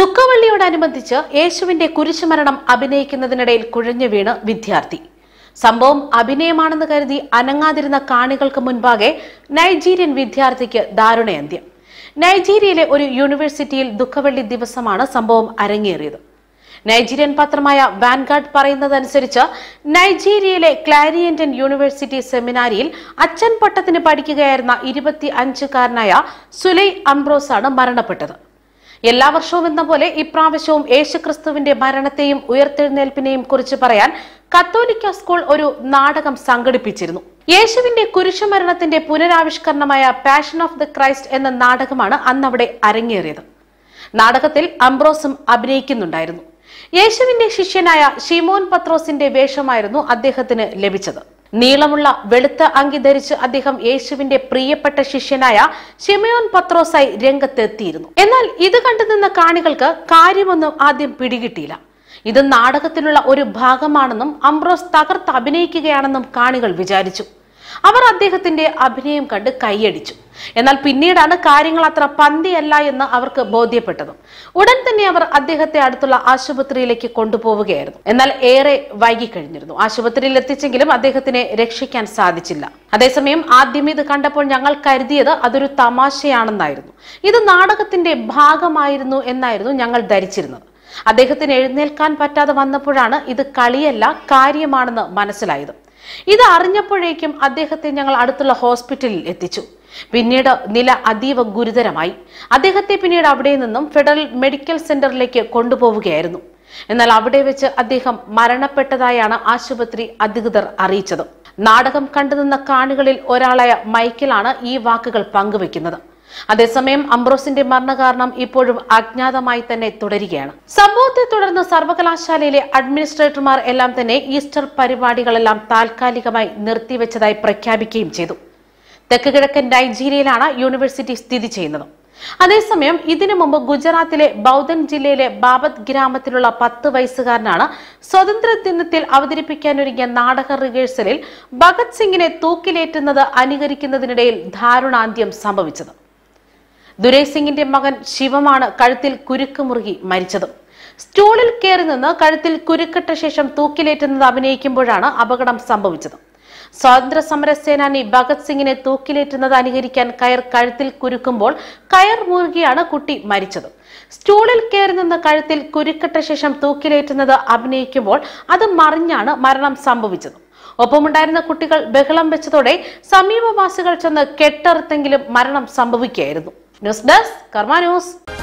ദുഃഖവെള്ളിയോടനുബന്ധിച്ച് യേശുവിന്റെ കുരിശുമരണം അഭിനയിക്കുന്നതിനിടയിൽ കുഴഞ്ഞു വീണ് വിദ്യാർത്ഥി. സംഭവം അഭിനയമാണെന്ന് കരുതി അനങ്ങാതിരുന്ന കാണികൾക്ക് മുൻപാകെ നൈജീരിയൻ വിദ്യാർത്ഥിക്ക് ദാരുണയന്ത്യം. നൈജീരിയയിലെ ഒരു യൂണിവേഴ്സിറ്റിയിൽ ദുഃഖവെള്ളി ദിവസമാണ് സംഭവം അരങ്ങേറിയത്. നൈജീരിയൻ പത്രമായ വാൻഗാർഡ് പറയുന്നതനുസരിച്ച് നൈജീരിയയിലെ ക്ലാരിയന്റൻ യൂണിവേഴ്സിറ്റി സെമിനാരിയിൽ അച്ഛൻ പട്ടത്തിന് പഠിക്കുകയായിരുന്ന 25-കാരനായ സുലൈ അംബ്രോസാണ് മരണപ്പെട്ടത്. എല്ലാ വർഷവും എന്ന പോലെ ഇപ്രാവശ്യവും യേശുക്രിസ്തുവിന്റെ മരണത്തെയും ഉയർത്തെഴുന്നേൽപ്പിനെയും കുറിച്ച് പറയാൻ കത്തോലിക്ക സ്കൂൾ ഒരു നാടകം സംഘടിപ്പിച്ചിരുന്നു. യേശുവിന്റെ കുരിശുമരണത്തിന്റെ പുനരാവിഷ്കരണമായ പാഷൻ ഓഫ് ദ ക്രൈസ്റ്റ് എന്ന നാടകമാണ് അന്നവിടെ അരങ്ങേറിയത്. നാടകത്തിൽ അംബ്രോസും അഭിനയിക്കുന്നുണ്ടായിരുന്നു. യേശുവിന്റെ ശിഷ്യനായ ശിമോൻ പത്രോസിന്റെ വേഷമായിരുന്നു അദ്ദേഹത്തിന് ലഭിച്ചത്. നീളമുള്ള വെളുത്ത അങ്കി ധരിച്ച് അദ്ദേഹം യേശുവിന്റെ പ്രിയപ്പെട്ട ശിഷ്യനായ ശിമയോൻ പത്രോസായി രംഗത്തെത്തിയിരുന്നു. എന്നാൽ ഇത് കണ്ടുനിന്ന കാണികൾക്ക് കാര്യമൊന്നും ആദ്യം പിടികിട്ടിയില്ല. ഇത് നാടകത്തിലുള്ള ഒരു ഭാഗമാണെന്നും അംബ്രോസ് തകർത്ത് അഭിനയിക്കുകയാണെന്നും കാണികൾ വിചാരിച്ചു. അവർ അദ്ദേഹത്തിന്റെ അഭിനയം കണ്ട് കൈയടിച്ചു. എന്നാൽ പിന്നീടാണ് കാര്യങ്ങൾ അത്ര പന്തിയല്ല എന്ന് അവർക്ക് ബോധ്യപ്പെട്ടത്. ഉടൻ തന്നെ അവർ അദ്ദേഹത്തെ അടുത്തുള്ള ആശുപത്രിയിലേക്ക് കൊണ്ടുപോവുകയായിരുന്നു. എന്നാൽ ഏറെ വൈകിക്കഴിഞ്ഞിരുന്നു. ആശുപത്രിയിൽ എത്തിച്ചെങ്കിലും അദ്ദേഹത്തിനെ രക്ഷിക്കാൻ സാധിച്ചില്ല. അതേസമയം ആദ്യം ഇത് കണ്ടപ്പോൾ ഞങ്ങൾ കരുതിയത് അതൊരു തമാശയാണെന്നായിരുന്നു. ഇത് നാടകത്തിന്റെ ഭാഗമായിരുന്നു എന്നായിരുന്നു ഞങ്ങൾ ധരിച്ചിരുന്നത്. അദ്ദേഹത്തിന് എഴുന്നേൽക്കാൻ പറ്റാതെ വന്നപ്പോഴാണ് ഇത് കളിയല്ല കാര്യമാണെന്ന് മനസ്സിലായത്. ഇത് അറിഞ്ഞപ്പോഴേക്കും അദ്ദേഹത്തെ ഞങ്ങൾ അടുത്തുള്ള ഹോസ്പിറ്റലിൽ എത്തിച്ചു. പിന്നീട് നില അതീവ ഗുരുതരമായി. അദ്ദേഹത്തെ പിന്നീട് അവിടെ നിന്നും ഫെഡറൽ മെഡിക്കൽ സെന്ററിലേക്ക് കൊണ്ടുപോവുകയായിരുന്നു. എന്നാൽ അവിടെ വെച്ച് അദ്ദേഹം മരണപ്പെട്ടതായാണ് ആശുപത്രി അധികൃതർ അറിയിച്ചത്. നാടകം കണ്ടുനിന്ന കാണികളിൽ ഒരാളായ മൈക്കിളാണ് ഈ വാക്കുകൾ പങ്കുവെക്കുന്നത്. അതേസമയം അംബ്രോസിന്റെ മരണകാരണം ഇപ്പോഴും അജ്ഞാതമായി തന്നെ തുടരുകയാണ്. സംഭവത്തെ തുടർന്ന് സർവകലാശാലയിലെ അഡ്മിനിസ്ട്രേറ്റർമാർ എല്ലാം തന്നെ ഈസ്റ്റർ പരിപാടികളെല്ലാം താൽക്കാലികമായി നിർത്തിവെച്ചതായി പ്രഖ്യാപിക്കുകയും ചെയ്തു. തെക്ക് കിഴക്കൻ നൈജീരിയയിലാണ് യൂണിവേഴ്സിറ്റി സ്ഥിതി ചെയ്യുന്നത്. അതേസമയം ഇതിനു മുമ്പ് ഗുജറാത്തിലെ ബൗധൻ ജില്ലയിലെ ബാബത് ഗ്രാമത്തിലുള്ള 10 വയസ്സുകാരനാണ് സ്വാതന്ത്ര്യദിനത്തിൽ അവതരിപ്പിക്കാനൊരുങ്ങിയ നാടക റിഹേഴ്സലിൽ ഭഗത് സിംഗിനെ തൂക്കിലേറ്റുന്നത് അനുകരിക്കുന്നതിനിടയിൽ ദാരുണാന്ത്യം സംഭവിച്ചത്. ദുരയ് സിംഗിന്റെ മകൻ ശിവമാണ് കഴുത്തിൽ കുരുക്ക് മുറുകി മരിച്ചത്. സ്റ്റൂളിൽ കയറി നിന്ന് കഴുത്തിൽ കുരുക്കിട്ട ശേഷം തൂക്കിലേറ്റുന്നത് അഭിനയിക്കുമ്പോഴാണ് അപകടം സംഭവിച്ചത്. സ്വാതന്ത്ര്യ സമര സേനാനി ഭഗത് സിംഗിനെ തൂക്കിലേറ്റുന്നത് അനുകരിക്കാൻ കയർ കഴുത്തിൽ കുരുക്കുമ്പോൾ കയർ മുറുകിയാണ് കുട്ടി മരിച്ചത്. സ്റ്റൂളിൽ കയറി നിന്ന് കഴുത്തിൽ കുരുക്കിട്ട ശേഷം തൂക്കിലേറ്റുന്നത് അഭിനയിക്കുമ്പോൾ അത് മറിഞ്ഞാണ് മരണം സംഭവിച്ചത്. ഒപ്പമുണ്ടായിരുന്ന കുട്ടികൾ ബഹളം വെച്ചതോടെ സമീപവാസികൾ ചെന്ന് കെട്ടറുത്തെങ്കിലും മരണം സംഭവിക്കുകയായിരുന്നു. News desk Karma news.